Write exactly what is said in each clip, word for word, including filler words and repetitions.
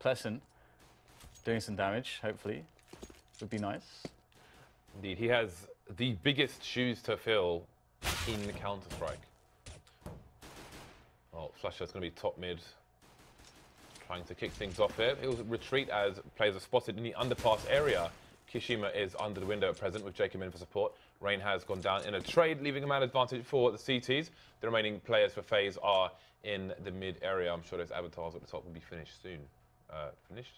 Plessen doing some damage, hopefully. Would be nice. Indeed, he has the biggest shoes to fill in the Counter-Strike. Oh, Flusha's going to be top mid, trying to kick things off here. He'll retreat as players are spotted in the underpass area. Kioshima is under the window at present with JKaem in for support. Rain has gone down in a trade, leaving a man advantage for the C Ts. The remaining players for FaZe are in the mid area. I'm sure those avatars at the top will be finished soon. Uh, finished?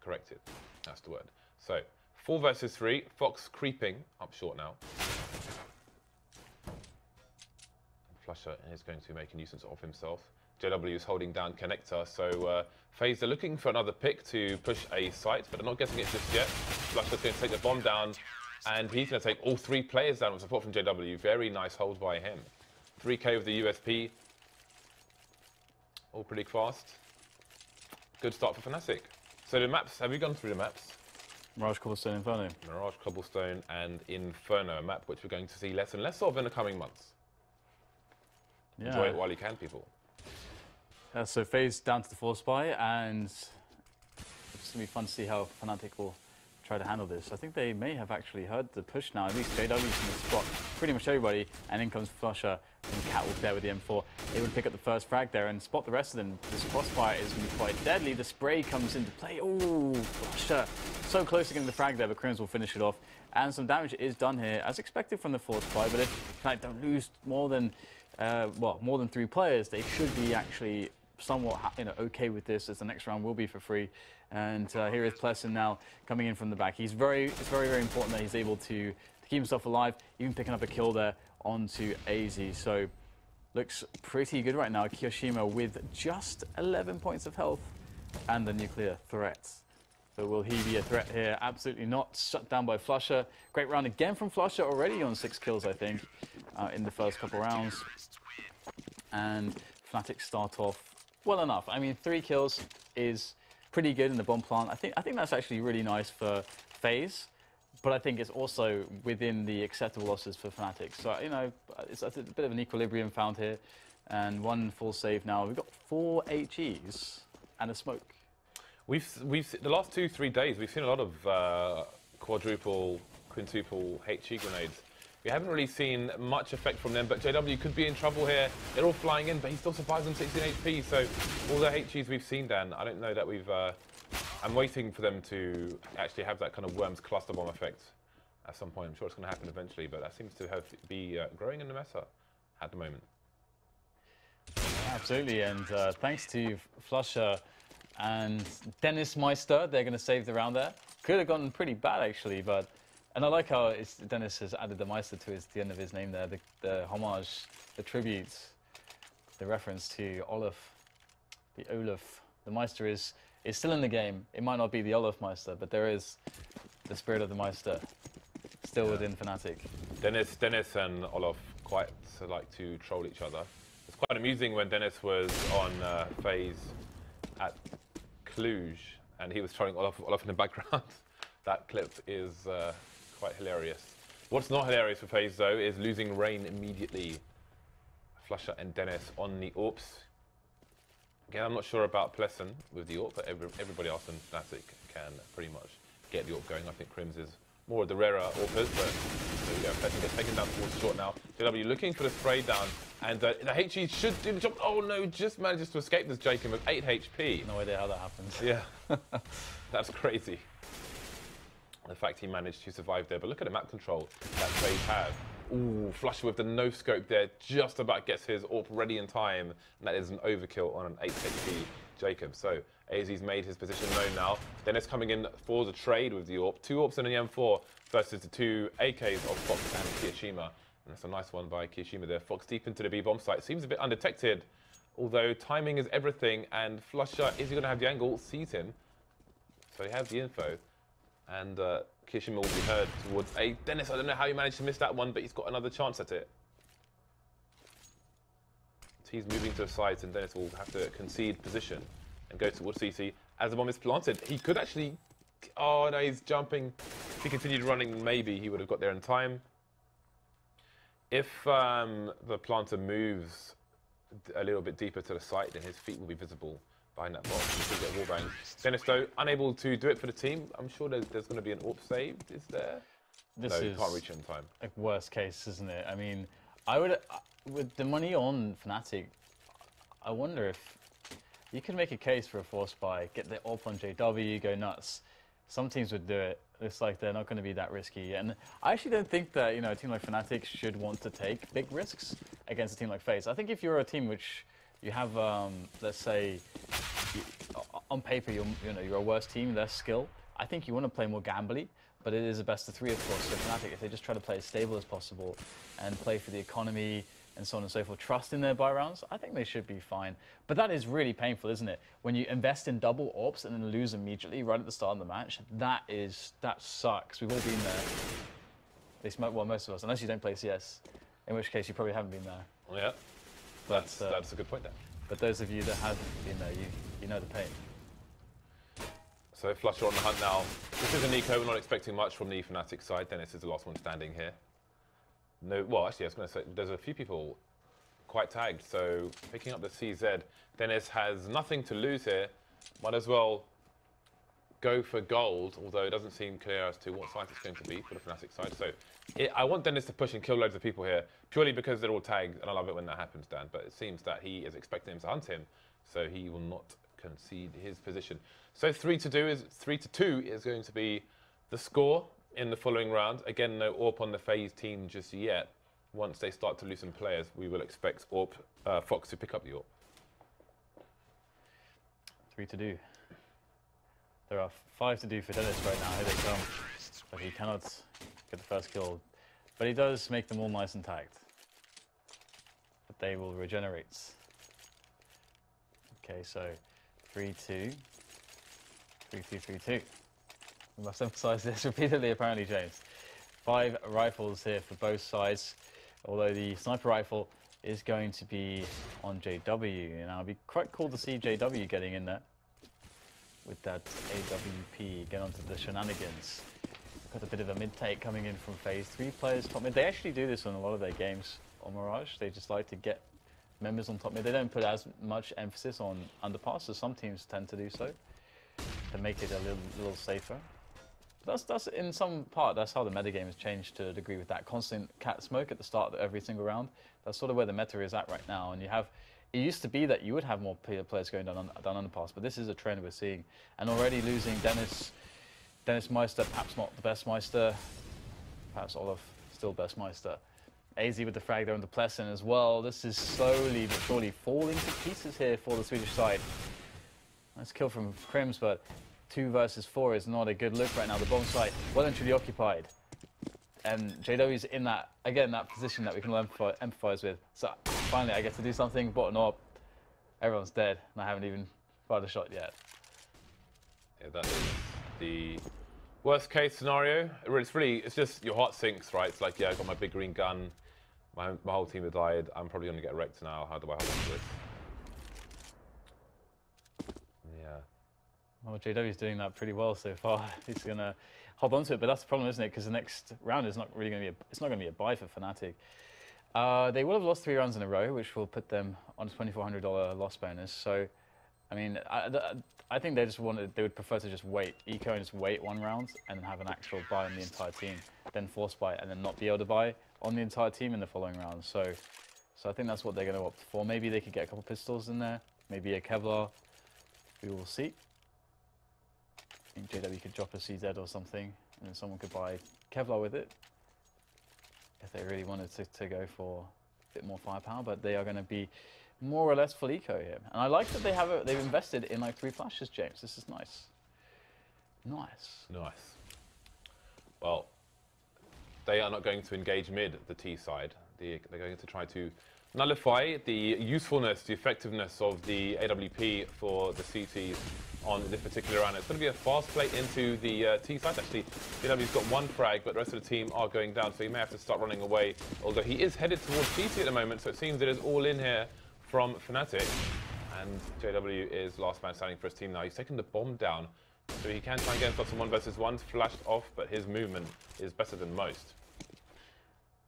Corrected. That's the word. So, four versus three. Fox creeping up short now. Flusha is going to make a nuisance of himself. J W is holding down connector, so uh, FaZe are looking for another pick to push a site, but they're not getting it just yet. Flusha's going to take the bomb down, and he's going to take all three players down with support from J W. Very nice hold by him. three K with the U S P. All pretty fast. Good start for Fnatic. So the maps, have you gone through the maps? Mirage, Cobblestone, Inferno. Mirage, Cobblestone, and Inferno, a map which we're going to see less and less of in the coming months. Yeah. Enjoy it while you can, people. Uh, so FaZe down to the four spy, and it's going to be fun to see how Fnatic will try to handle this. I think they may have actually heard the push now. At least J W's going to spot pretty much everybody, and in comes Flusha and Catwalk there with the M four. They would pick up the first frag there and spot the rest of them. This crossfire is going to be quite deadly. The spray comes into play. Ooh, Flusha so close to getting the frag there, but K R I M Z will finish it off. And some damage is done here, as expected from the fourth spy, but if Fnatic don't lose more than, uh, well, more than three players, they should be actually somewhat, you know, okay with this, as the next round will be for free. And uh, here is Plessen now coming in from the back. He's very, it's very, very important that he's able to, to keep himself alive, even picking up a kill there onto aizy. So looks pretty good right now. Kioshima with just eleven points of health and the nuclear threat. So will he be a threat here? Absolutely not. Shut down by Flusha. Great round again from Flusha, already on six kills, I think, uh, in the first couple rounds. And Fnatic start off well enough. I mean, three kills is pretty good in the bomb plant. I think I think that's actually really nice for FaZe, but I think it's also within the acceptable losses for Fnatic. So, you know, it's, it's a bit of an equilibrium found here, and one full save now. We've got four H Es and a smoke. We've we've the last two three days we've seen a lot of uh, quadruple, quintuple H E grenades. We haven't really seen much effect from them, but J W could be in trouble here. They're all flying in, but he still survives on sixteen H P, so all the H Es we've seen, Dan, I don't know that we've... Uh, I'm waiting for them to actually have that kind of Worms cluster bomb effect at some point. I'm sure it's going to happen eventually, but that seems to have be uh, growing in the meta at the moment. Absolutely, and uh, thanks to Flusha and Dennis Meister, they're going to save the round there. Could have gotten pretty bad, actually, but... And I like how it's, Dennis has added the Meister to his, the end of his name there, the, the homage, the tribute, the reference to Olaf, the Olaf. The Meister is, is still in the game. It might not be the Olofmeister, but there is the spirit of the Meister still yeah. within Fnatic. Dennis, Dennis and Olaf quite like to troll each other. It's quite amusing when Dennis was on uh, FaZe at Cluj, and he was trolling Olaf, Olaf in the background. That clip is... Uh, quite hilarious. What's not hilarious for FaZe, though, is losing Rain immediately. Flusha and Dennis on the A W Ps. Again, I'm not sure about Plessen with the A W P, but every, everybody else in Fnatic can pretty much get the A W P going. I think K R I M Z is more of the rarer A W Pers, but there we go. Plessen gets taken down towards short now. J W looking for the spray down, and uh, the H E should do the job. Oh no, just manages to escape this Jacob with eight H P. No idea how that happens. Yeah, that's crazy. The fact he managed to survive there, but look at the map control that FaZe have. Ooh, Flusha with the no-scope there, just about gets his A W P ready in time, and that is an overkill on an eight H P Jacob. So, aizy's made his position known now. Dennis coming in for the trade with the A W P. Two A W Ps and an M four versus the two A Ks of Fox and Kioshima. And that's a nice one by Kioshima there. Fox deep into the B-bomb site. Seems a bit undetected, although timing is everything, and Flusha, is he going to have the angle? Sees him. So he has the info. And uh, Kioshima will be heard towards A. Dennis, I don't know how he managed to miss that one, but he's got another chance at it. He's moving to the sides, and Dennis will have to concede position and go towards C C. As the bomb is planted, he could actually... Oh, no, he's jumping. If he continued running, maybe he would have got there in time. If um, the planter moves a little bit deeper to the site, then his feet will be visible behind that box. You still get wall bang. Dennis, though, unable to do it for the team. I'm sure there's, there's going to be an AWP saved, is there? This no, is you can't reach in time. Like worst case, isn't it? I mean, I would, with the money on Fnatic, I wonder if you could make a case for a force buy, get the AWP on J W, go nuts. Some teams would do it. It's like they're not going to be that risky. And I actually don't think that, you know, a team like Fnatic should want to take big risks against a team like FaZe. I think if you're a team which you have, um, let's say, you, on paper, you're, you know, you're a worse team, less skill, I think you want to play more gambly. But it is a best of three, of course, for Fnatic. If they just try to play as stable as possible and play for the economy and so on and so forth, trust in their buy rounds, I think they should be fine. But that is really painful, isn't it? When you invest in double A W Ps and then lose immediately right at the start of the match, that is, that sucks. We've all been there. They smoke, well, most of us, unless you don't play C S, in which case you probably haven't been there. Yeah, that's, but, uh, that's a good point there. But those of you that have been there, you, you know the pain. So Flusha on the hunt now. This is an eco, we're not expecting much from the Fnatic side. Dennis is the last one standing here. No, well, actually, I was going to say, there's a few people quite tagged, so picking up the C Z, Dennis has nothing to lose here. Might as well go for gold, although it doesn't seem clear as to what side it's going to be for the Fnatic side. So it, I want Dennis to push and kill loads of people here, purely because they're all tagged, and I love it when that happens, Dan, but it seems that he is expecting him to hunt him, so he will not concede his position. So three to do is three to two is going to be the score in the following round. Again, no A W P on the FaZe team just yet. Once they start to loosen players, we will expect A W P, uh, Fox to pick up the A W P. Three to do. There are five to do for Dennis right now. Here they come. But he cannot get the first kill. But he does make them all nice and tagged. But they will regenerate. Okay, so three, two. Three, two, three, two. We must emphasize this repeatedly, apparently, James. Five rifles here for both sides, although the sniper rifle is going to be on J W. And I'll be quite cool to see J W getting in there with that A W P, get onto the shenanigans. Got a bit of a mid-take coming in from FaZe. Three players top mid. They actually do this on a lot of their games on Mirage. They just like to get members on top mid. They don't put as much emphasis on underpass, so some teams tend to do so to make it a little, little safer. That's, that's in some part, that's how the metagame has changed to a degree with that constant cat smoke at the start of every single round. That's sort of where the meta is at right now. And you have, it used to be that you would have more players going down, on, down underpass, but this is a trend we're seeing. And already losing Dennis, Dennis Meister, perhaps not the best Meister, perhaps Olaf, still best Meister. aizy with the frag there on the Plessen as well. This is slowly but surely falling to pieces here for the Swedish side. Nice kill from KRIMZ, but two versus four is not a good look right now. The bomb site well and truly occupied. And J W's in that, again, that position that we can all empathise with. So finally I get to do something, bottom up. Everyone's dead, and I haven't even fired a shot yet. Yeah, that is the worst case scenario. It's really, it's just your heart sinks, right? It's like, yeah, I got my big green gun. My, my whole team has died. I'm probably going to get wrecked now. How do I hold on to this? Well, J W's doing that pretty well so far. He's going to hold on to it, but that's the problem, isn't it? Because the next round is not really going to be a, it's not going to be a buy for Fnatic. Uh, they will have lost three rounds in a row, which will put them on a twenty-four hundred dollar loss bonus. So, I mean, I, I think they just wanted, they would prefer to just wait, eco and just wait one round and then have an actual buy on the entire team, then force buy and then not be able to buy on the entire team in the following round. So, so I think that's what they're going to opt for. Maybe they could get a couple pistols in there, maybe a Kevlar. We will see. J W could drop a C Z or something, and then someone could buy Kevlar with it if they really wanted to, to go for a bit more firepower. But they are going to be more or less full eco here, and I like that they have a, they've invested in like three flashes, James. This is nice, nice, nice. Well, they are not going to engage mid the T side. They, they're going to try to nullify the usefulness, the effectiveness of the A W P for the C Ts on this particular round. It's going to be a fast play into the uh, T side. Actually, J W's got one frag, but the rest of the team are going down, so he may have to start running away, although he is headed towards T T at the moment, so it seems it is all in here from Fnatic. And J W is last man standing for his team now. He's taken the bomb down, so he can try and get himself some one versus ones, flashed off, but his movement is better than most.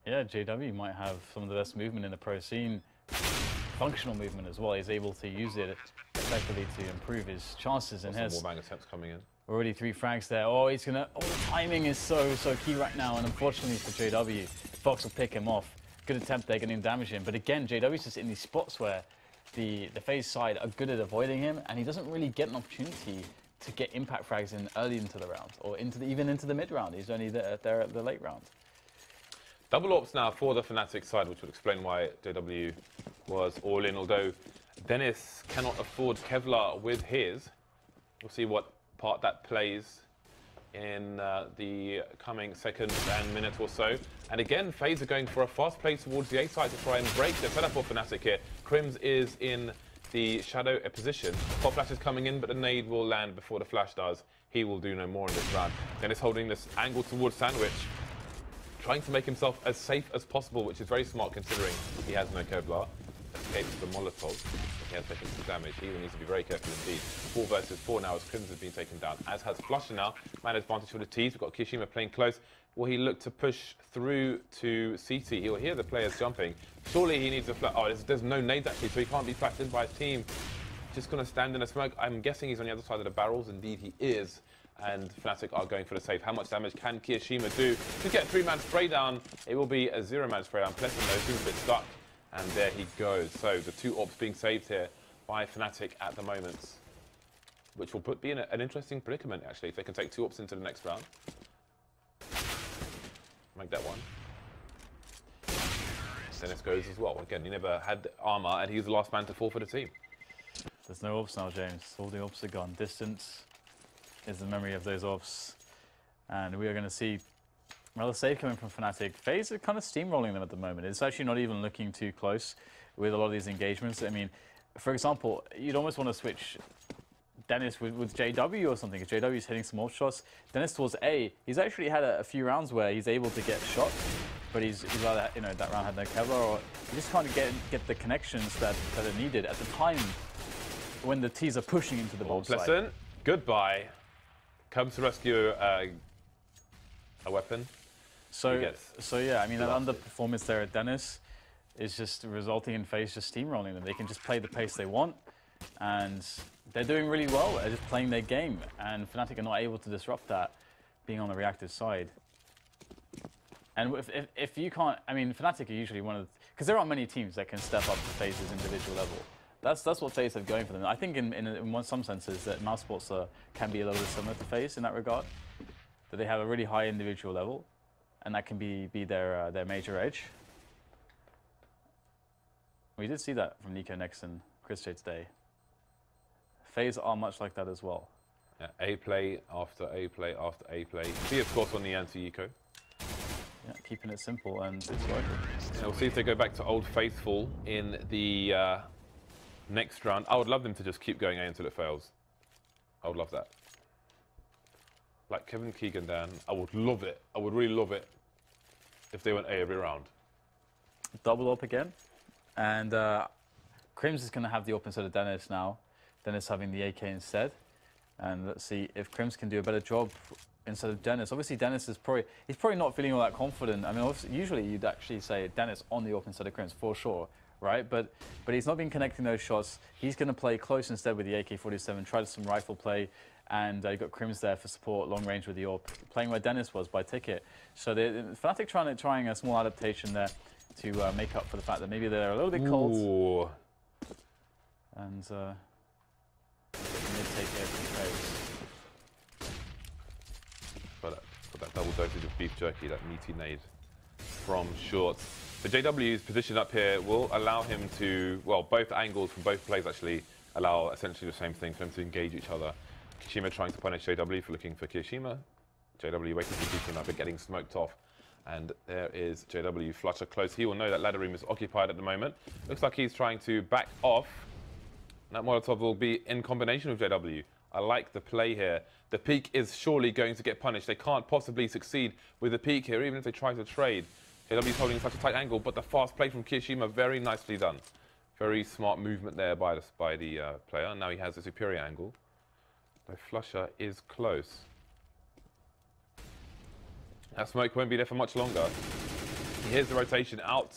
Yeah, J W might have some of the best movement in the pro scene. Functional movement as well. He's able to use it respectfully to improve his chances in his. Wallbang attempts coming in. Already three frags there. Oh, he's gonna. Oh, the timing is so, so key right now. And unfortunately for J W, Fox will pick him off. Good attempt there, gonna damage him. But again, J W's just in these spots where the, the FaZe side are good at avoiding him, and he doesn't really get an opportunity to get impact frags in early into the round, or into the, even into the mid round. He's only there, there at the late round. Double ops now for the Fnatic side, which would explain why J W was all in, although Dennis cannot afford Kevlar with his. We'll see what part that plays in uh, the coming seconds and minute or so. And again, FaZe are going for a fast play towards the A side to try and break the setup for Fnatic here. KRIMZ is in the shadow position. Pop flash is coming in, but the nade will land before the flash does. He will do no more in this round. Dennis holding this angle towards Sandwich, trying to make himself as safe as possible, which is very smart considering he has no Kevlar. Escapes the Molotov. He has taken some damage. He needs to be very careful indeed. Four versus four now as KRIMZ has been taken down, as has flusha now. Man advantage for the T's. We've got Kioshima playing close. Will he look to push through to C T? He'll hear the players jumping. Surely he needs a flash. Oh, there's, there's no nades actually, so he can't be flashed in by his team. Just going to stand in a smoke. I'm guessing he's on the other side of the barrels. Indeed he is. And Fnatic are going for the save. How much damage can Kioshima do? To get a three-man spray down, it will be a zero-man spray down. Plessen though seems a bit stuck. And there he goes. So the two ops being saved here by Fnatic at the moment, which will put be in a, an interesting predicament actually if they can take two ops into the next round. Make that one. Dennis goes as well. Again, he never had armor, and he's the last man to fall for the team. There's no ops now, James. All the ops are gone. Distance is the memory of those ops, and we are going to see another save coming from Fnatic. FaZe are kind of steamrolling them at the moment. It's actually not even looking too close with a lot of these engagements. I mean, for example, you'd almost want to switch Dennis with, with J W or something. If J W's hitting some more shots, Dennis towards A, he's actually had a, a few rounds where he's able to get shot, but he's, he's either, you know, that round had no cover, or he just can't get, get the connections that, that are needed at the time when the T's are pushing into the bomb site. Plessen, goodbye. Comes to rescue uh, a weapon. So, so yeah, I mean, that underperformance there at Dennis is just resulting in FaZe just steamrolling them. They can just play the pace they want, and they're doing really well. They're just playing their game, and Fnatic are not able to disrupt that, being on the reactive side. And if, if, if you can't, I mean, Fnatic are usually one of the, because there aren't many teams that can step up to FaZe's individual level. That's, that's what FaZe have going for them. I think in, in, in some senses that Mousesports are, can be a little bit similar to FaZe in that regard, that they have a really high individual level, and that can be, be their, uh, their major edge. We did see that from Nico Nex and Chris J today. FaZe are much like that as well. Yeah, A play after A play after A play. C, of course, on the anti-eco. Yeah, keeping it simple and it's right. Yeah, we'll see if they go back to Old Faithful in the uh, next round. I would love them to just keep going A until it fails. I would love that. Like Kevin Keegan, Dan, I would love it. I would really love it if they went A every round. Double up again. And uh, KRIMZ is going to have the up instead of Dennis now. Dennis having the A K instead. And let's see if KRIMZ can do a better job instead of Dennis. Obviously, Dennis is probably, he's probably not feeling all that confident. I mean, usually you'd actually say Dennis on the up instead of KRIMZ for sure, right? But, but he's not been connecting those shots. He's going to play close instead with the A K forty-seven, try some rifle play. And uh, you've got KRIMZ there for support, long range with the AWP, playing where Dennis was by ticket. So Fnatic trying to, trying a small adaptation there to uh, make up for the fact that maybe they're a little bit cold. Ooh. And uh, mid-take here from FaZe. Got that, got that double dosage of beef jerky, that meaty nade from shorts. The J W's position up here will allow him to, well, both angles from both plays actually allow essentially the same thing for them to engage each other. Kioshima trying to punish J W for looking for Kioshima. J W waiting for Kioshima, but getting smoked off. And there is J W, flusha close. He will know that ladder room is occupied at the moment. Looks like he's trying to back off. That Molotov will be in combination with J W. I like the play here. The peak is surely going to get punished. They can't possibly succeed with the peak here, even if they try to trade. J W's holding such a tight angle, but the fast play from Kioshima, very nicely done. Very smart movement there by the, by the uh, player. Now he has a superior angle. The flusha is close. That smoke won't be there for much longer. Here's the rotation out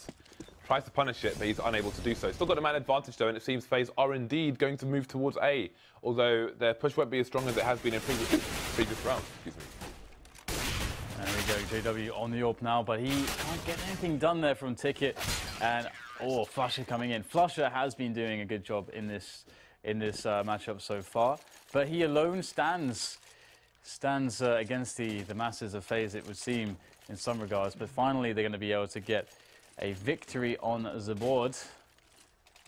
Tries to punish it, but he's unable to do so. Still got the man advantage, though, and it seems FaZe are indeed going to move towards A, although their push won't be as strong as it has been in previous, previous rounds. Excuse me. There we go, J W on the up now, but he can't get anything done there from Ticket. And, oh, Flusha coming in. Flusha has been doing a good job in this, in this uh, matchup so far, but he alone stands. Stands uh, against the, the masses of FaZe, it would seem, in some regards. But finally, they're going to be able to get a victory on the board.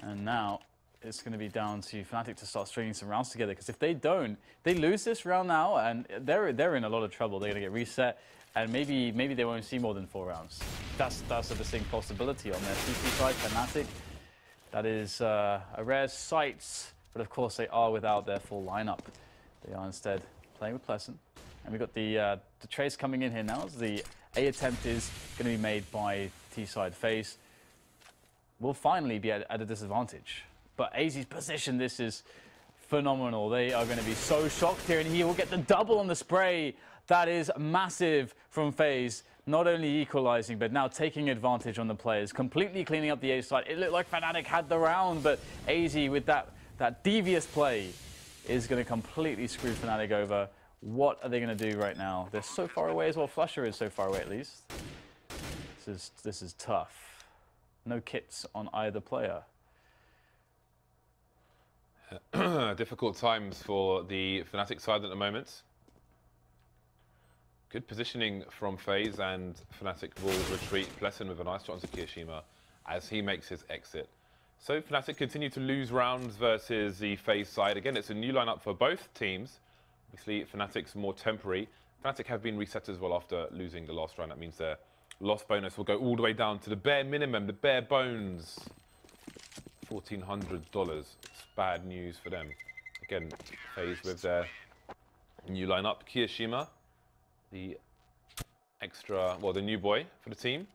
And now it's going to be down to Fnatic to start stringing some rounds together. Because if they don't, they lose this round now, and they're, they're in a lot of trouble. They're going to get reset, and maybe maybe they won't see more than four rounds. That's, that's a distinct possibility on their C T side, Fnatic. That is uh, a rare sight. But of course, they are without their full lineup. They are instead playing with Plessen, and we've got the uh, the trace coming in here now. So the A attempt is going to be made by T-side FaZe. Will finally be at, at a disadvantage, but aizy's position, this is phenomenal. They are going to be so shocked here, and he will get the double on the spray. That is massive from FaZe, not only equalizing, but now taking advantage on the players, completely cleaning up the A side. It looked like Fnatic had the round, but aizy with that, that devious play is going to completely screw Fnatic over. What are they going to do right now? They're so far away as well. Flusha is so far away, at least. This is, this is tough. No kits on either player. Difficult times for the Fnatic side at the moment. Good positioning from FaZe, and Fnatic will retreat. Plessen with a nice chance to Kioshima as he makes his exit. So Fnatic continue to lose rounds versus the FaZe side. Again, it's a new lineup for both teams. Obviously, Fnatic's more temporary. Fnatic have been reset as well after losing the last round. That means their loss bonus will go all the way down to the bare minimum, the bare bones. fourteen hundred dollars. It's bad news for them. Again, FaZe with their new lineup. Kioshima, the extra, well, the new boy for the team.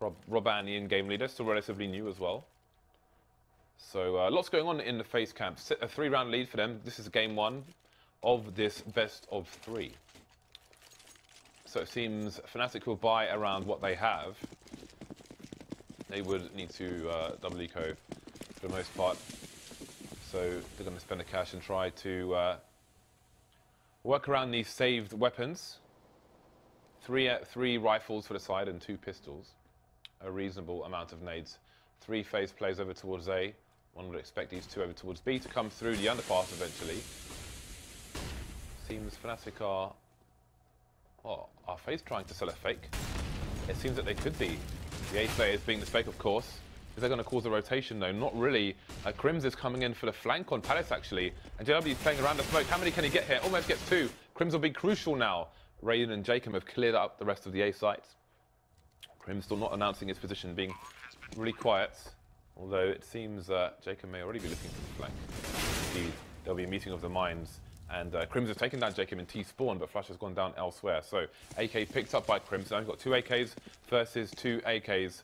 Rob, Robban, the in-game leader, still relatively new as well. So uh, lots going on in the FaZe camp. A three-round lead for them. This is game one of this best of three. So it seems Fnatic will buy around what they have. They would need to uh, double eco for the most part. So they're going to spend the cash and try to uh, work around these saved weapons. Three, uh, three rifles for the side and two pistols. A reasonable amount of nades. Three FaZe players over towards A. One would expect these two over towards B to come through the underpass eventually. Seems Fnatic are... Oh, are FaZe trying to sell a fake? It seems that they could be. The A players being the fake, of course. Is that going to cause a rotation, though? Not really. Uh, KRIMZ is coming in for the flank on Palace, actually. And J W is playing around the smoke. How many can he get here? Almost gets two. KRIMZ will be crucial now. Rain and Jacob have cleared up the rest of the A sites. KRIMZ still not announcing his position, being really quiet, although it seems uh, JKaem may already be looking for the flank. There'll be a meeting of the minds, and uh, KRIMZ has taken down JKaem in T-spawn, but Flush has gone down elsewhere. So A K picked up by KRIMZ. Now we've got two A Ks versus two A Ks.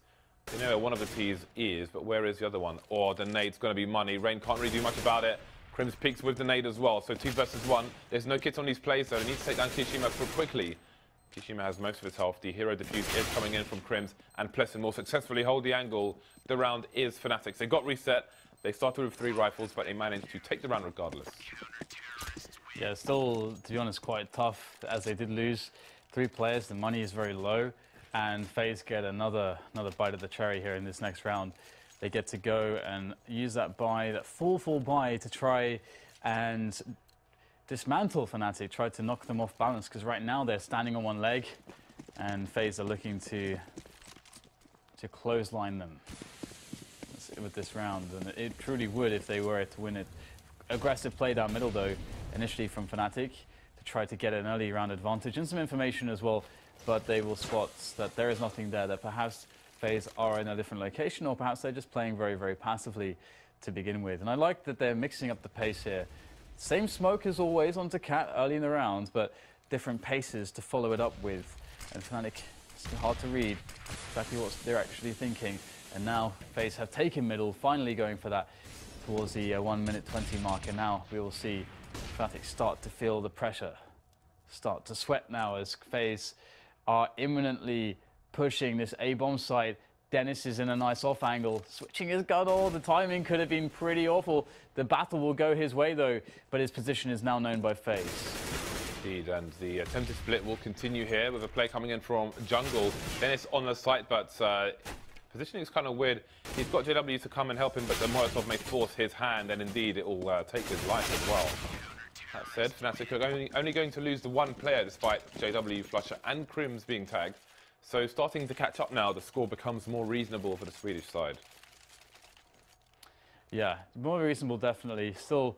We know where one of the T's is, but where is the other one? Or oh, the nade's going to be money. Rain can't really do much about it. KRIMZ peeks with the nade as well, so two versus one. There's no kits on these plays, so they need to take down Kishima quickly. Kishima has most of his health. The hero defuse is coming in from KRIMZ, and Plessen will successfully hold the angle. The round is Fnatic's. They got reset. They started with three rifles, but they managed to take the round regardless. Yeah, still, to be honest, quite tough, as they did lose three players. The money is very low, and FaZe get another another bite of the cherry here in this next round. They get to go and use that buy, that full full buy, to try and dismantle Fnatic, tried to knock them off balance, because right now they're standing on one leg, and FaZe are looking to to clothesline them with this round, and it truly would if they were to win it. Aggressive play down middle, though, initially from Fnatic, to try to get an early round advantage and some information as well, but they will spot that there is nothing there, that perhaps FaZe are in a different location, or perhaps they're just playing very, very passively to begin with. And I like that they're mixing up the pace here. Same smoke as always onto Cat early in the round, but different paces to follow it up with. And Fnatic, it's hard to read exactly what they're actually thinking. And now FaZe have taken middle, finally going for that towards the uh, one minute twenty mark. And now we will see Fnatic start to feel the pressure, start to sweat now, as FaZe are imminently pushing this A bomb site Dennis is in a nice off angle, switching his gut all the timing could have been pretty awful. The battle will go his way though, but his position is now known by FaZe. Indeed, and the attempted split will continue here with a play coming in from jungle. Dennis on the site, but uh, positioning is kind of weird. He's got J W to come and help him, but the Molotov may force his hand, and indeed it will uh, take his life as well. That said, Fnatic are only, only going to lose the one player despite J W, Flusha and KRIMZ being tagged. So starting to catch up now, the score becomes more reasonable for the Swedish side. Yeah, more reasonable, definitely. Still,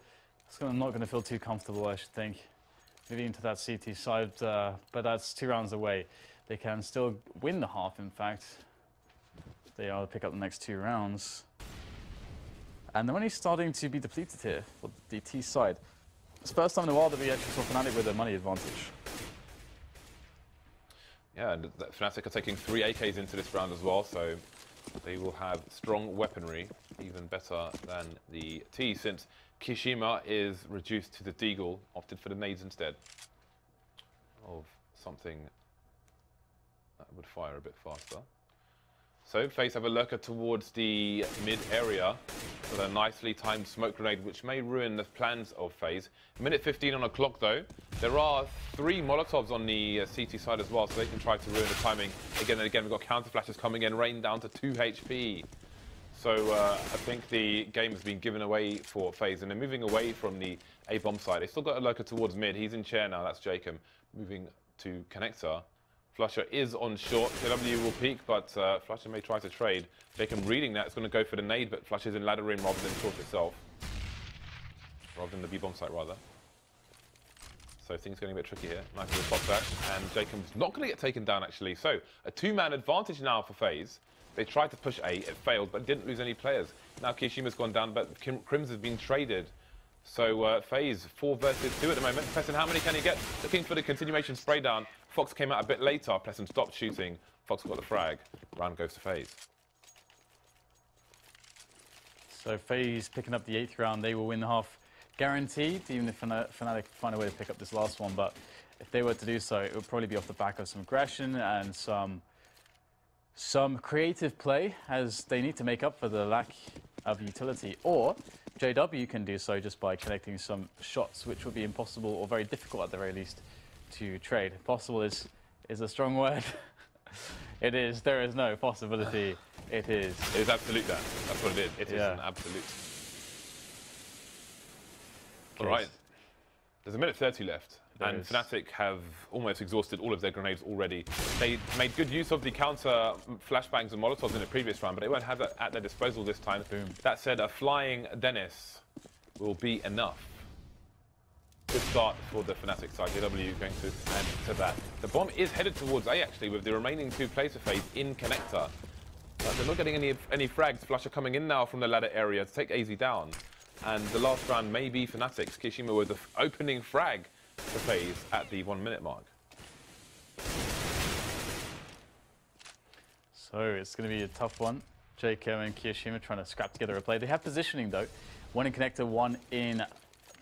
it's gonna, not going to feel too comfortable, I should think, moving into that C T side. Uh, but that's two rounds away. They can still win the half, in fact. They are to pick up the next two rounds. And the money's starting to be depleted here for the D T side. It's the first time in a while that we actually saw Fnatic with a money advantage. Yeah, and Fnatic are taking three A Ks into this round as well, so they will have strong weaponry, even better than the T, since Kioshima is reduced to the Deagle, opted for the nades instead of something that would fire a bit faster. So FaZe have a lurker towards the mid area with a nicely timed smoke grenade, which may ruin the plans of FaZe. minute fifteen on the clock though. There are three Molotovs on the uh, C T side as well, so they can try to ruin the timing. Again and again, we've got counter flashes coming in, Rain down to two H P. So uh, I think the game has been given away for FaZe, and they're moving away from the A-bomb side. They've still got a lurker towards mid. He's in chair now, that's Jacob. Moving to connector. Flusha is on short, J W will peak, but uh, Flusha may try to trade. Jacob reading that, it's going to go for the nade, but Flusha's in ladder room rather than short itself. Rather than the B-bomb site, rather. So things are getting a bit tricky here. Nice little pop back, and Jacob's not going to get taken down, actually. So, a two-man advantage now for FaZe. They tried to push A, it failed, but didn't lose any players. Now Kishima's gone down, but KRIMZ has been traded. So uh, FaZe, four versus two at the moment. Plessen, how many can he get? Looking for the continuation spray down. Fox came out a bit later. Plessen stopped shooting. Fox got the frag. Round goes to FaZe. So FaZe picking up the eighth round. They will win the half guaranteed, even if Fnatic find a way to pick up this last one. But if they were to do so, it would probably be off the back of some aggression and some, some creative play, as they need to make up for the lack of utility. Or J W can do so just by connecting some shots, which would be impossible or very difficult at the very least to trade. Possible is is a strong word. It is. There is no possibility. It is. It is absolute, that. That's what it is. It yeah. is an absolute. Case. All right. There's a minute thirty left, there and is. Fnatic have almost exhausted all of their grenades already. They made good use of the counter flashbangs and Molotovs in the previous round, but they won't have that at their disposal this time. Boom. That said, a flying Dennis will be enough. Good start for the Fnatic side. J W going to add to that. The bomb is headed towards A, actually, with the remaining two players of FaZe in connector. But they're not getting any any frags. Flusha coming in now from the ladder area to take aizy down. And the last round may be Fnatic's. Kioshima with the opening frag for FaZe at the one-minute mark. So it's going to be a tough one. JKaem and Kioshima trying to scrap together a play. They have positioning, though. One in connector, one in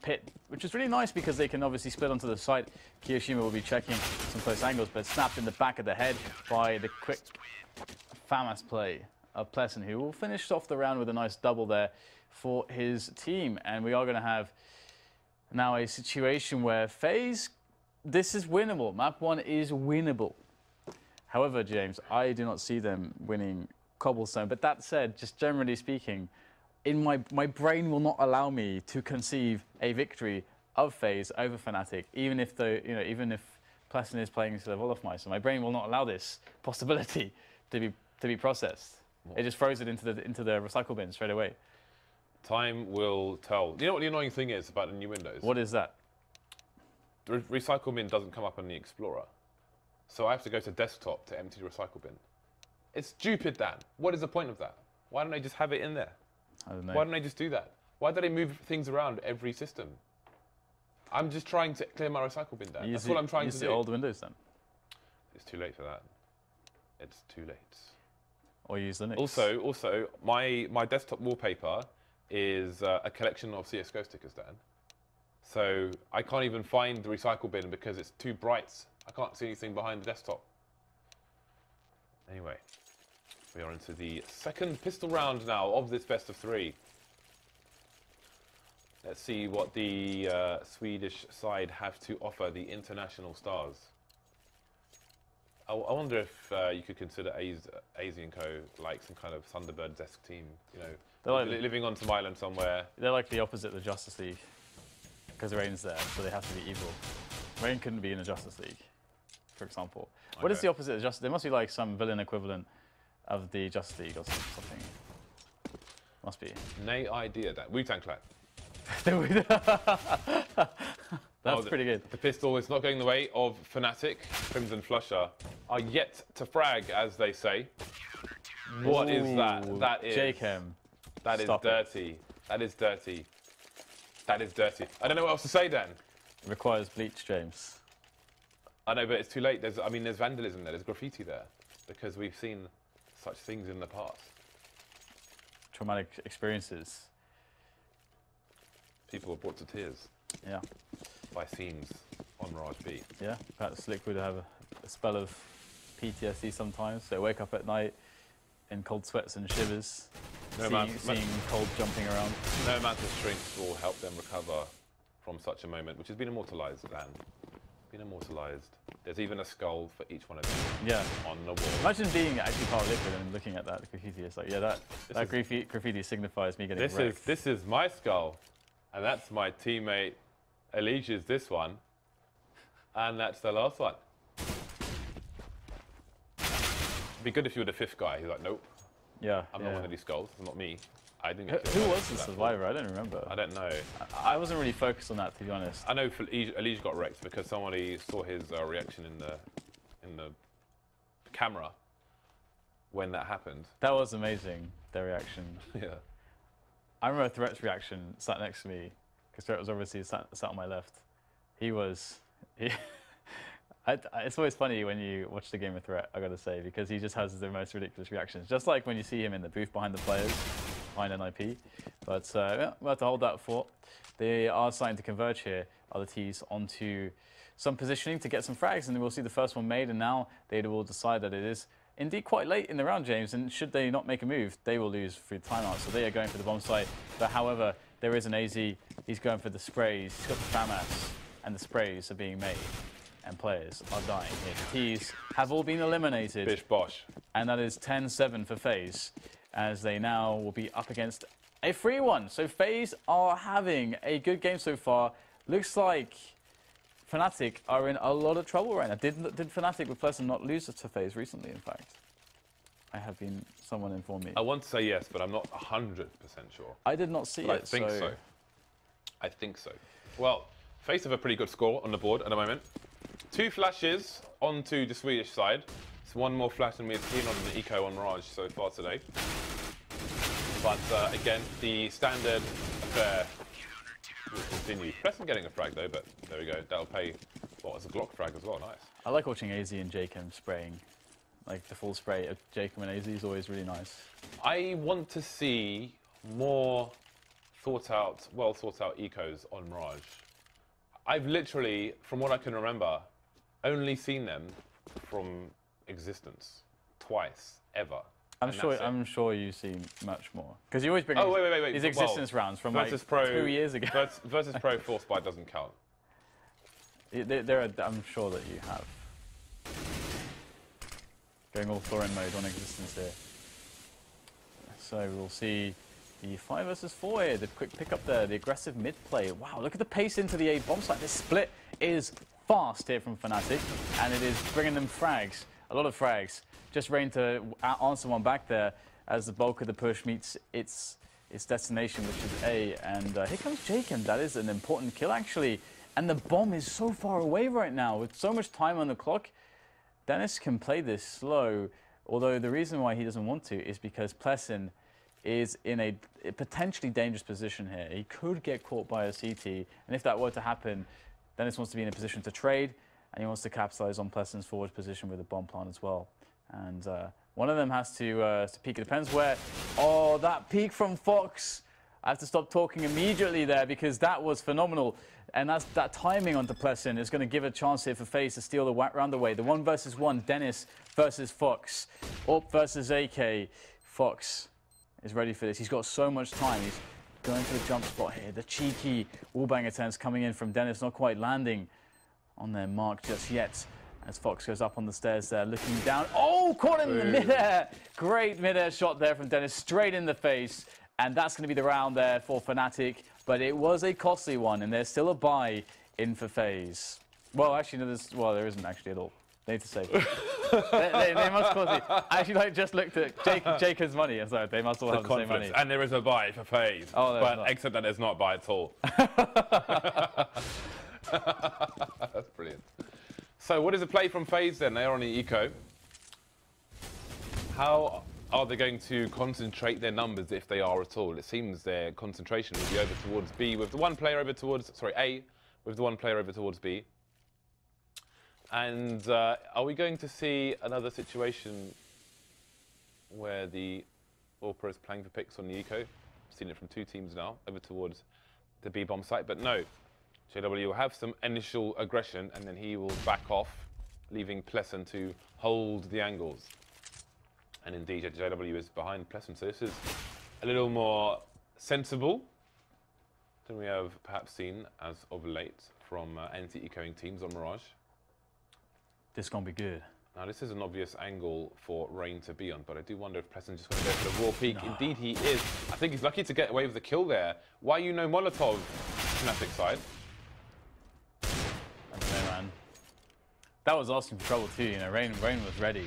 pit, which is really nice because they can obviously split onto the site. Kioshima will be checking some close angles, but snapped in the back of the head by the quick FAMAS play of Plessen, who will finish off the round with a nice double there for his team. And we are going to have now a situation where FaZe, this is winnable. Map one is winnable. However, James, I do not see them winning Cobblestone. But that said, just generally speaking, in my my brain will not allow me to conceive a victory of FaZe over Fnatic, even if though you know even if Plessen is playing instead of Olofmeister. My brain will not allow this possibility to be to be processed. What? It just throws it into the into the recycle bin straight away. Time will tell. You know what the annoying thing is about the new windows? What is that? The re recycle bin doesn't come up on the Explorer, so I have to go to desktop to empty the recycle bin. It's stupid, Dan. What is the point of that? Why don't they just have it in there? I don't know. Why don't they just do that? Why do they move things around every system? I'm just trying to clear my recycle bin, Dan. That's what I'm trying to do. Use the old Windows, then. It's too late for that. It's too late. Or use Linux. Also, also, my my desktop wallpaper is uh, a collection of C S G O stickers, Dan. So I can't even find the recycle bin because it's too bright. I can't see anything behind the desktop. Anyway, We are into the second pistol round now of this best of three. Let's see what the uh, Swedish side have to offer the international stars. I, I wonder if uh, you could consider aizy and Co like some kind of Thunderbirds-esque team. You know, they're like li living on some island somewhere. They're like the opposite of the Justice League, because Rain's there, so they have to be evil. Rain couldn't be in the Justice League, for example. Okay. What is the opposite of Justice? There must be like some villain equivalent of the Justice League or something. Must be. Nay idea that Wu-Tang Clan. That was pretty good. The pistol is not going the way of Fnatic. KRIMZ and Flusha are yet to frag, as they say. Ooh, what is that? That is JKaem. That is Stop dirty. It. That is dirty. That is dirty. I don't know what else to say, Dan. It requires bleach, James. I know, but it's too late. There's, I mean, there's vandalism there. There's graffiti there, because we've seen such things in the past. Traumatic experiences. People are brought to tears. Yeah. By scenes on Mirage B. Yeah, perhaps Liquid have a, a spell of P T S D sometimes. They wake up at night in cold sweats and shivers, no seeing, seeing cold jumping around. No amount of drinks will help them recover from such a moment, which has been immortalised, Dan. Been immortalised. There's even a skull for each one of them. Yeah. On the wall. Imagine being actually part of Liquid and looking at that graffiti. It's like, yeah, that, that is, graffiti, graffiti signifies me getting this wrecked. Is, this is my skull. And that's my teammate Elige's, this one. And that's the last one. It'd be good if you were the fifth guy. He's like, nope. Yeah. I'm yeah. not one of these skulls. It's not me. I didn't get Who, who was the survivor? Point. I don't remember. I don't know. I, I wasn't really focused on that, to be honest. I know Elige got wrecked because somebody saw his uh, reaction in the in the camera when that happened. That was amazing, their reaction. Yeah. I remember Threat's reaction sat next to me, because Threat was obviously sat, sat on my left. He was... He I, I, it's always funny when you watch the game of Threat, I gotta say, because he just has the most ridiculous reactions. Just like when you see him in the booth behind the players, behind N I P. But uh, yeah, we'll have to hold that thought. They are starting to converge here, other T's, onto some positioning to get some frags, and we'll see the first one made, and now they will decide that it is indeed quite late in the round, James, and should they not make a move, they will lose through timeout. So they are going for the bomb site, but however, there is an aizy. He's going for the sprays. He's got the FAMAS, and the sprays are being made, and players are dying here. The T's have all been eliminated. Bish bosh. And that is ten seven for FaZe, as they now will be up against a free one. So FaZe are having a good game so far. Looks like Fnatic are in a lot of trouble right now. Did, did Fnatic with Plessen not lose to FaZe recently, in fact? I have been... Someone informed me. I want to say yes, but I'm not one hundred percent sure. I did not see but it, I think so. so. I think so. Well, FaZe have a pretty good score on the board at the moment. Two flashes onto the Swedish side. It's one more flash than we've seen on the Eco on Mirage so far today. But uh, again, the standard affair will continue. Plessen getting a frag though, but there we go. That'll pay. Well, it's a Glock frag as well. Nice. I like watching aizy and JKaem spraying. Like the full spray of JKaem and aizy is always really nice. I want to see more thought out, well thought out Ecos on Mirage. I've literally, from what I can remember, only seen them from existence twice ever. I'm and sure. I'm sure you see much more because you always bring. Oh wait, wait, wait, wait. These existence well, rounds from like pro, two years ago. versus, versus Pro four spy doesn't count. There, there are, I'm sure that you have. Going all Thorin mode on existence here. So we'll see the five versus four here. The quick pick up there, the aggressive mid play. Wow, look at the pace into the A bomb site. This split is fast here from Fnatic, and it is bringing them frags. A lot of frags. Just Rain to answer one back there as the bulk of the push meets its its destination, which is A. And uh, here comes JKaem. That is an important kill, actually. And the bomb is so far away right now. With so much time on the clock, Dennis can play this slow. Although the reason why he doesn't want to is because Plessen is in a potentially dangerous position here. He could get caught by a C T. And if that were to happen, Dennis wants to be in a position to trade. And he wants to capitalize on Plessen's forward position with a bomb plant as well. And uh, one of them has to, uh, to peek. It depends where. Oh, that peek from Fox. I have to stop talking immediately there because that was phenomenal. And that's, that timing on Plessen is going to give a chance here for FaZe to steal the round away. The one versus one, Dennis versus Fox. Orp versus A K. Fox is ready for this. He's got so much time. He's going for the jump spot here. The cheeky wallbang attempts coming in from Dennis, not quite landing on their mark just yet. As Fox goes up on the stairs there, looking down. Oh, caught him in the midair. Great midair shot there from Dennis, straight in the face. And that's going to be the round there for Fnatic. But it was a costly one, and there's still a buy in for FaZe. Well, actually, no, there's, well, there isn't actually at all. They need to save it. they, they, they must cause it. I actually like, just looked at Jake, Jacob's money. I'm sorry, they must all the have confidence. The same money. And there is a buy for FaZe. Oh, but not. Except that there's not a buy at all. That's brilliant. So what is the play from FaZe then? They are on the eco. How are they going to concentrate their numbers if they are at all? It seems their concentration will be over towards B with the one player over towards, sorry, A with the one player over towards B. And uh, are we going to see another situation where the AWPer is playing for picks on the eco? I've seen it from two teams now, over towards the B-bomb site, but no. J W will have some initial aggression, and then he will back off, leaving Plessen to hold the angles. And indeed, J W is behind Plessen, so this is a little more sensible than we have perhaps seen as of late from uh, anti-ecoing teams on Mirage. This is going to be good. Now, this is an obvious angle for Rain to be on, but I do wonder if Plessen's just going to go for the raw peak. No. Indeed, he is. I think he's lucky to get away with the kill there. Why you no Molotov, Fnatic side? That was asking for trouble too, you know. Rain, Rain was ready,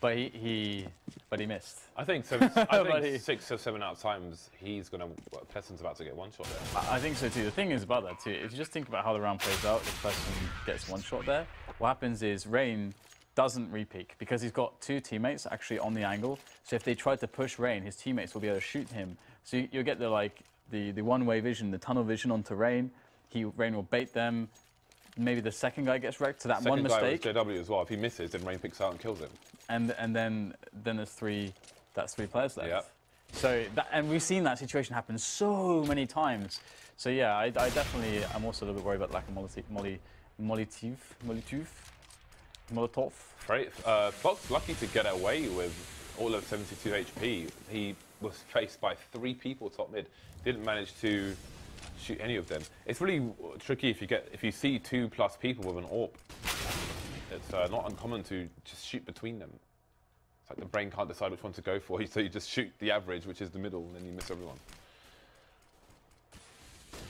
but he, he, but he missed. I think so. I think he, six or seven out times he's gonna. Well, Plessen's about to get one shot there. I, I think so too. The thing is about that too. If you just think about how the round plays out, if Plessen gets one shot there, what happens is Rain doesn't re-peak because he's got two teammates actually on the angle. So if they try to push Rain, his teammates will be able to shoot him. So you, you'll get the like the the one-way vision, the tunnel vision onto Rain. He Rain will bait them. Maybe the second guy gets wrecked to that second one mistake. Second guy was J W as well. If he misses, then Rain picks out and kills him. And and then then there's three, that's three players left. Yep. So that, and we've seen that situation happen so many times. So yeah, I, I definitely I'm also a little bit worried about lack of molotov, molly, molotov, molotov, molotov. Right. Uh, Fox lucky to get away with all of seventy-two H P. He was faced by three people top mid. Didn't manage to shoot any of them. It's really tricky if you get if you see two plus people with an AWP. It's uh, not uncommon to just shoot between them. It's like the brain can't decide which one to go for, so you just shoot the average, which is the middle, and then you miss everyone.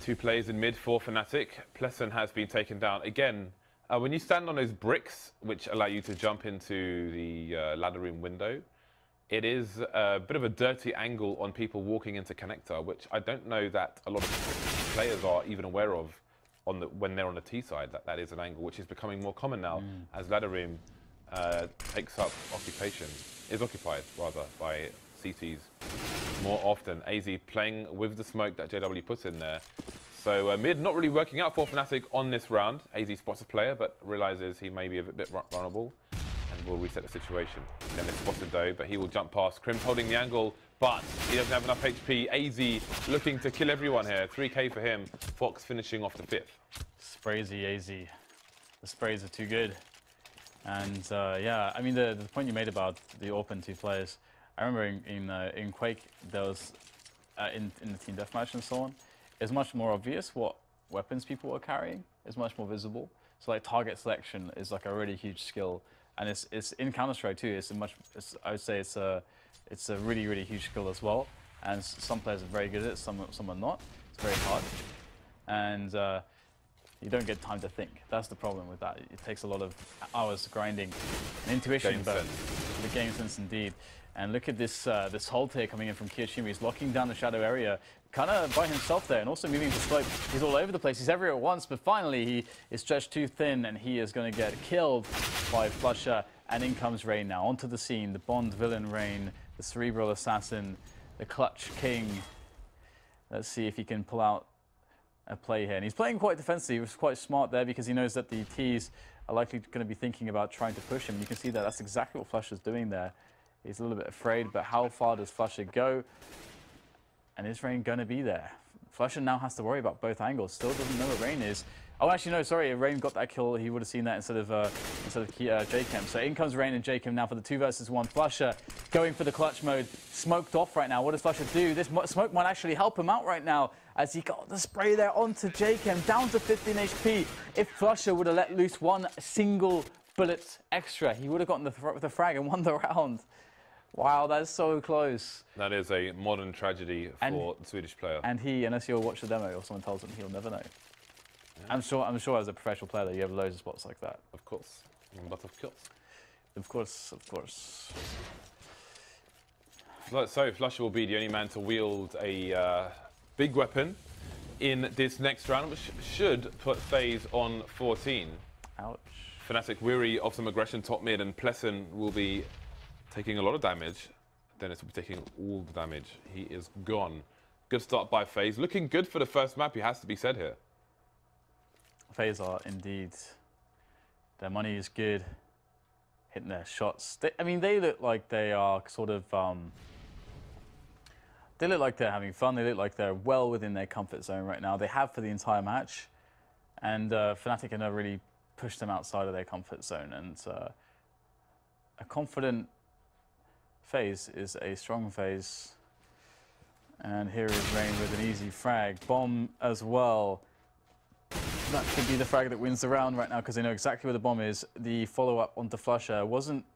Two players in mid for Fnatic. Plessen has been taken down again. Uh, when you stand on those bricks, which allow you to jump into the uh, ladder room window, it is a bit of a dirty angle on people walking into connector, which I don't know that a lot of players are even aware of on the, when they're on the T side, that that is an angle which is becoming more common now mm. as ladder room uh, takes up occupation, is occupied rather by C Ts more often. aizy playing with the smoke that J W puts in there. So uh, mid not really working out for Fnatic on this round. aizy spots a player but realizes he may be a bit vulnerable and will reset the situation. Then it's spotted though, but he will jump past. KRIMZ holding the angle, but he doesn't have enough H P. aizy looking to kill everyone here. three K for him. Fox finishing off the fifth. Sprazy, aizy. The sprays are too good. And uh, yeah, I mean, the, the point you made about the open two players, I remember in in, uh, in Quake, there was, uh, in, in the team deathmatch and so on, it's much more obvious what weapons people were carrying. It's much more visible. So like target selection is like a really huge skill. And it's, it's in Counter-Strike too, it's a much, it's, I would say it's a, it's a really, really huge skill as well. And some players are very good at it, some, some are not. It's very hard. And uh, you don't get time to think. That's the problem with that. It takes a lot of hours of grinding and intuition. Game but sense. The game sense indeed. And look at this uh, this hold here coming in from Kioshima. He's locking down the shadow area, kind of by himself there, and also moving to slope. He's all over the place. He's everywhere at once, but finally he is stretched too thin, and he is going to get killed by Flusha. And in comes Rain now onto the scene. The Bond villain Rain, the cerebral assassin, the clutch king. Let's see if he can pull out a play here. And he's playing quite defensively. He was quite smart there because he knows that the Ts are likely going to be thinking about trying to push him. And you can see that that's exactly what Flusha's doing there. He's a little bit afraid, but how far does Flusha go? And is Rain going to be there? Flusha now has to worry about both angles. Still doesn't know where Rain is. Oh, actually, no, sorry. If Rain got that kill, he would have seen that instead of uh, instead of uh, JKaem. So in comes Rain and JKaem now for the two versus one. Flusha going for the clutch mode. Smoked off right now. What does Flusha do? This smoke might actually help him out right now as he got the spray there onto JKaem. Down to fifteen H P. If Flusha would have let loose one single bullet extra, he would have gotten the, th the frag and won the round. Wow, that's so close. That is a modern tragedy for and, the Swedish player. And he, unless you'll watch the demo or someone tells him, he'll never know. Yeah. I'm sure I'm sure as a professional player that you have loads of spots like that. Of course. But of course. Of course, of course. So, so Flusha will be the only man to wield a uh, big weapon in this next round, which should put FaZe on fourteen. Ouch. Fnatic weary of some aggression top mid, and Plessen will be taking a lot of damage. Dennis will be taking all the damage. He is gone. Good start by FaZe. Looking good for the first map, it has to be said here. FaZe are indeed. Their money is good. Hitting their shots. They, I mean, they look like they are sort of... Um, they look like they're having fun. They look like they're well within their comfort zone right now. They have for the entire match. And uh, Fnatic are not really... pushed them outside of their comfort zone, and uh, a confident FaZe is a strong FaZe. And here is Rain with an easy frag. Bomb as well. That could be the frag that wins the round right now because they know exactly where the bomb is. The follow-up onto Flusha wasn't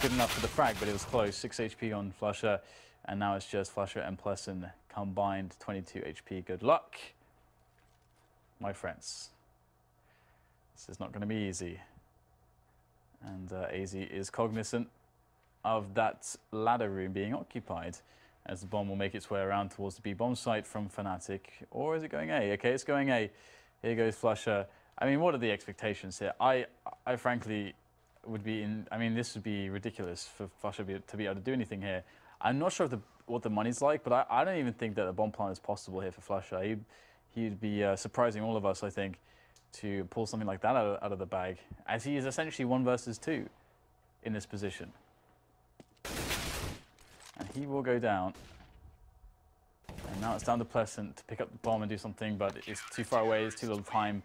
good enough for the frag, but it was close. six H P on Flusha, and now it's just Flusha and Plessen combined twenty-two H P. Good luck, my friends. This is not going to be easy. And uh, aizy is cognizant of that ladder room being occupied as the bomb will make its way around towards the B bomb site from Fnatic. Or is it going A? Okay, it's going A. Here goes Flusha. I mean, what are the expectations here? I, I frankly would be in... I mean, this would be ridiculous for Flusha be, to be able to do anything here. I'm not sure if the, what the money's like, but I, I don't even think that a bomb plant is possible here for Flusha. He, he'd be uh, surprising all of us, I think, to pull something like that out of, out of the bag, as he is essentially one versus two in this position. And he will go down. And now it's down to Plessen to pick up the bomb and do something, but it's too far away, it's too little time,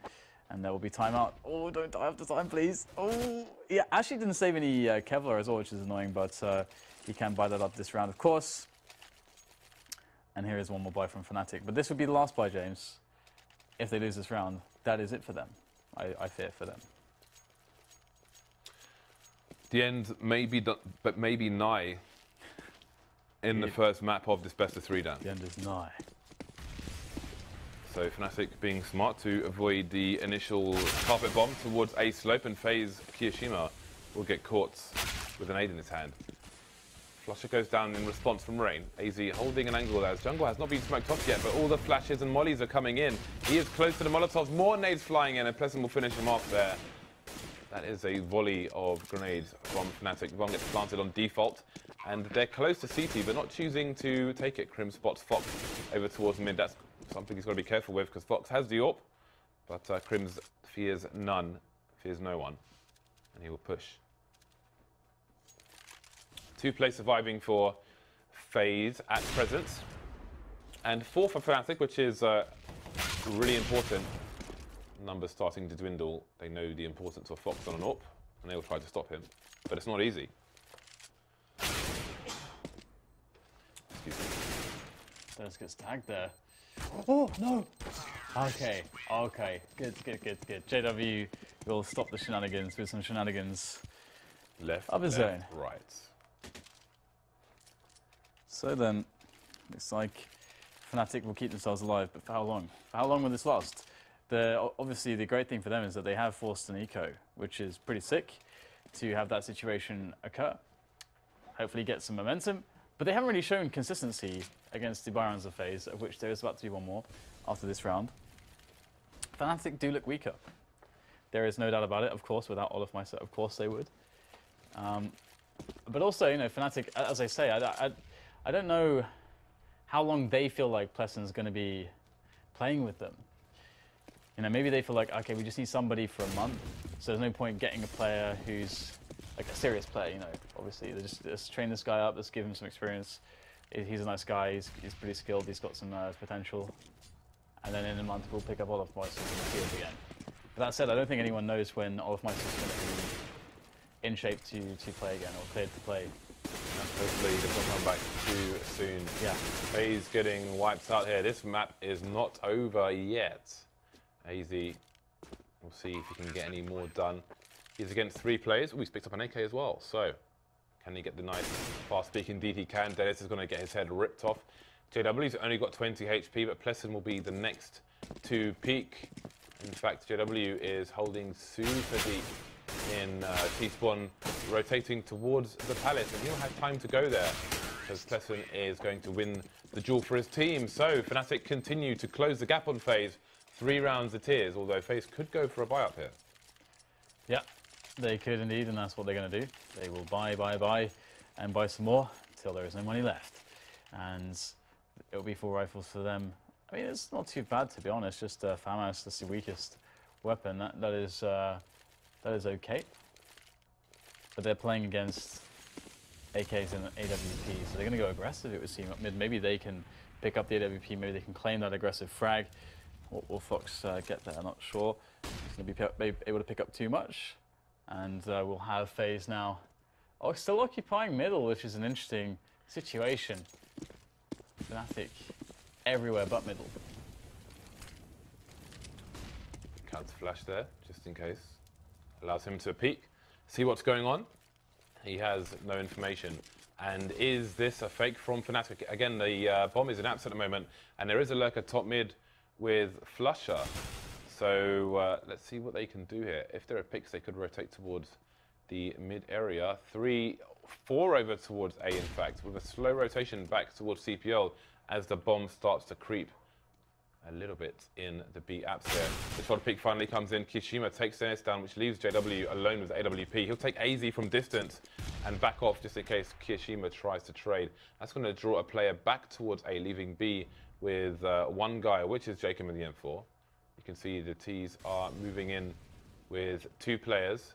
and there will be timeout. Oh, don't die after time, please. Oh, yeah, actually didn't save any uh, Kevlar as well, which is annoying, but uh, he can buy that up this round, of course. And here is one more buy from Fnatic, but this would be the last buy, James, if they lose this round. That is it for them. I, I fear for them. The end may be done, but maybe nigh in the first map of this best of three down. The end is nigh. So Fnatic being smart to avoid the initial carpet bomb towards A slope, and FaZe Kioshima will get caught with an aid in his hand. Flusha goes down in response from Rain. aizy holding an angle as jungle has not been smoked off yet, but all the flashes and mollies are coming in. He is close to the Molotovs. More nades flying in, and Plessen will finish him off there. That is a volley of grenades from Fnatic. The bomb gets planted on default, and they're close to C T, but not choosing to take it. Krim spots Fox over towards mid. That's something he's got to be careful with, because Fox has the A W P, but uh, K R I M Z fears none, fears no one, and he will push. Two plays surviving for FaZe at present, and four for Fnatic, which is uh, really important. Numbers starting to dwindle. They know the importance of Fox on an A W P, and they will try to stop him, but it's not easy. Excuse me. Dennis gets tagged there. Oh no! Okay, okay, good, good, good, good. J W will stop the shenanigans with some shenanigans. Left, Up his left, zone. Right. So then, looks like Fnatic will keep themselves alive, but for how long? For how long will this last? The, obviously, the great thing for them is that they have forced an eco, which is pretty sick to have that situation occur. Hopefully get some momentum, but they haven't really shown consistency against the buy rounds of FaZe, of which there is about to be one more after this round. Fnatic do look weaker. There is no doubt about it, of course. Without Olofmeister, of course they would. Um, but also, you know, Fnatic, as I say, I... I I don't know how long they feel like Plessen's going to be playing with them. You know, maybe they feel like, okay, we just need somebody for a month, so there's no point getting a player who's like a serious player, you know, obviously. They just, just train this guy up, let's give him some experience, he's a nice guy, he's, he's pretty skilled, he's got some uh, potential. And then in a month we'll pick up Olofmeister and see it again. But that said, I don't think anyone knows when Olofmeister is going to be in shape to, to play again, or cleared to play. Hopefully he doesn't come back too soon. Yeah. FaZe getting wiped out here. This map is not over yet. aizy, we'll see if he can get any more done. He's against three players. Oh, he's picked up an A K as well. So, can he get the nice fast-speaking D D? He can. Dennis is going to get his head ripped off. J W's only got twenty H P, but Plessen will be the next to peak. In fact, J W is holding super deep in uh, T-spawn, rotating towards the palace, and he'll have time to go there because Plessen is going to win the duel for his team. So Fnatic continue to close the gap on FaZe, three rounds it is, although FaZe could go for a buy up here. Yeah, they could indeed, and that's what they're going to do. They will buy, buy, buy, and buy some more until there is no money left, and it'll be four rifles for them. I mean, it's not too bad, to be honest. Just uh, FAMAS, that's the weakest weapon. That, that is... Uh, That is okay, but they're playing against A Ks and A W P, so they're going to go aggressive, it would seem, up mid. Maybe they can pick up the A W P, maybe they can claim that aggressive frag. What will Fox uh, get there? I'm not sure. He's going to be able to pick up too much, and uh, we'll have FaZe now. Oh, still occupying middle, which is an interesting situation. Fnatic everywhere but middle. Counts flash there, just in case. Allows him to peek, see what's going on. He has no information. And is this a fake from Fnatic? Again, the uh, bomb is in apps at the moment, and there is a lurker top mid with Flusha. So uh, let's see what they can do here. If there are picks, they could rotate towards the mid area. Three, four over towards A, in fact, with a slow rotation back towards C P L as the bomb starts to creep a little bit in the B apps there. The shot peak finally comes in. Kioshima takes Dennis down, which leaves J W alone with A W P. He'll take aizy from distance and back off just in case Kioshima tries to trade. That's going to draw a player back towards A, leaving B with uh, one guy, which is Jacob in the M four. You can see the T's are moving in with two players.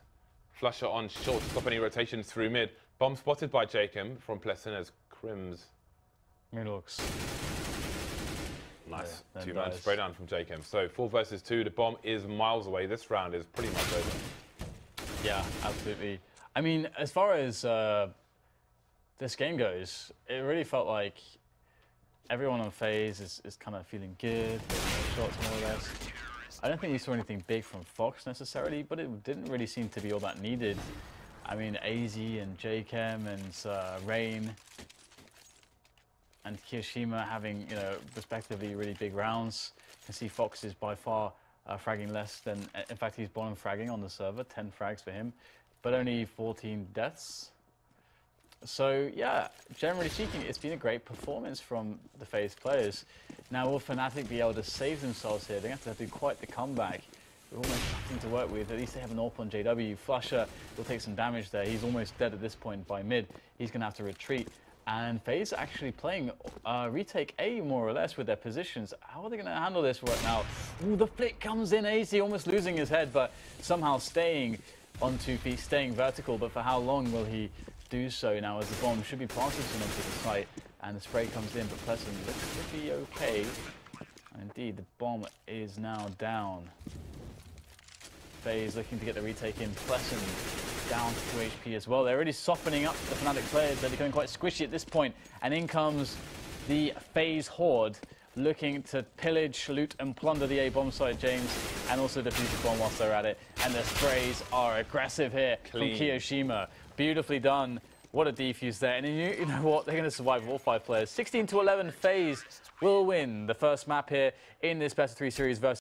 Flusha on short to stop any rotations through mid. Bomb spotted by Jacob from Plessen as KRIMZ. Minox. Nice yeah, two-man spray down from JKaem. So four versus two, the bomb is miles away. This round is pretty much over. Yeah, absolutely. I mean, as far as uh, this game goes, it really felt like everyone on FaZe is, is kind of feeling good, shots more or less. I don't think you saw anything big from Fox necessarily, but it didn't really seem to be all that needed. I mean, aizy and JKaem and uh, Rain and Kioshima having, you know, respectively really big rounds. You can see Fox is by far uh, fragging less than, in fact, he's bottom fragging on the server, ten frags for him, but only fourteen deaths. So yeah, generally speaking, it's been a great performance from the FaZe players. Now, will Fnatic be able to save themselves here? They're going to have to do quite the comeback. They're almost nothing to work with. At least they have an AWP on J W. Flusha will take some damage there. He's almost dead at this point by mid. He's going to have to retreat. And FaZe actually playing uh, retake A more or less with their positions. How are they going to handle this right now? Ooh, the flick comes in. aizy almost losing his head, but somehow staying on two feet, staying vertical. But for how long will he do so now, as the bomb should be passing someone to the site? And the spray comes in, but Plessen looks to be okay. And indeed, the bomb is now down. FaZe looking to get the retake in. Plessen down to two H P as well. They're already softening up the Fnatic players. They're becoming quite squishy at this point. And in comes the FaZe horde, looking to pillage, loot, and plunder the A bomb site, James, and also defuse the bomb whilst they're at it. And the sprays are aggressive here. Clean. From Kioshima. Beautifully done. What a defuse there. And you, you know what? They're going to survive all five players. sixteen to eleven, FaZe will win the first map here in this best of three series versus